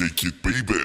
Shake it, baby.